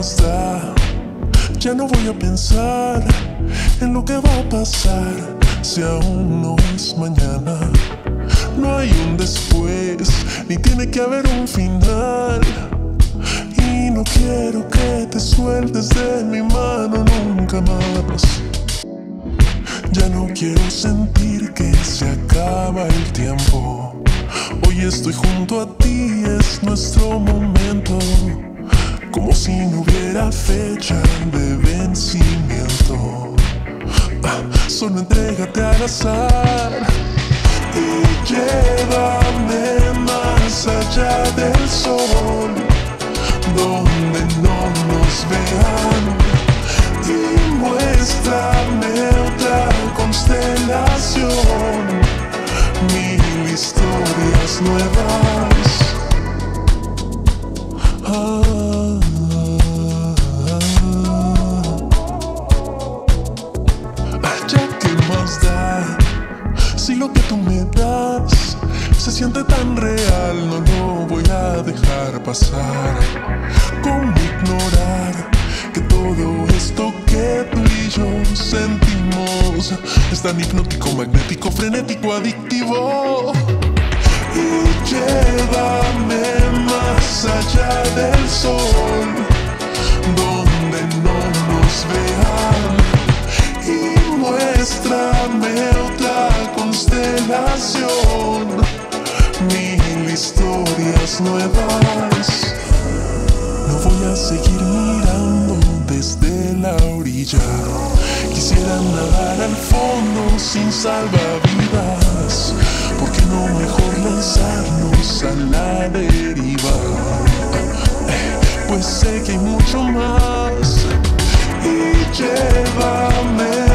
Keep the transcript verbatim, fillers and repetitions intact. basta. Ya no voy a pensar en lo que va a pasar si aún no es mañana. No hay un después, ni tiene que haber un final. Y no quiero que te sueltes de mi mano nunca más. Ya no quiero sentir que se acaba el tiempo. Hoy estoy junto a ti, es nuestro momento. Como si no hubiera fecha de vencimiento. Ah, solo entrégate al azar y llévame más allá del sol, donde no nos vean, y muéstrame otra constelación, mil historias nuevas. Si lo que tú me das se siente tan real, no lo voy a dejar pasar. ¿Cómo ignorar que todo esto que tú y yo sentimos es tan hipnótico, magnético, frenético, adictivo? Y llévame más allá del sol, donde no nos vean, y muéstrame mil historias nuevas. No voy a seguir mirando desde la orilla. Quisiera nadar al fondo sin salvavidas. ¿Por qué no mejor lanzarnos a la deriva? Pues sé que hay mucho más. Y llévame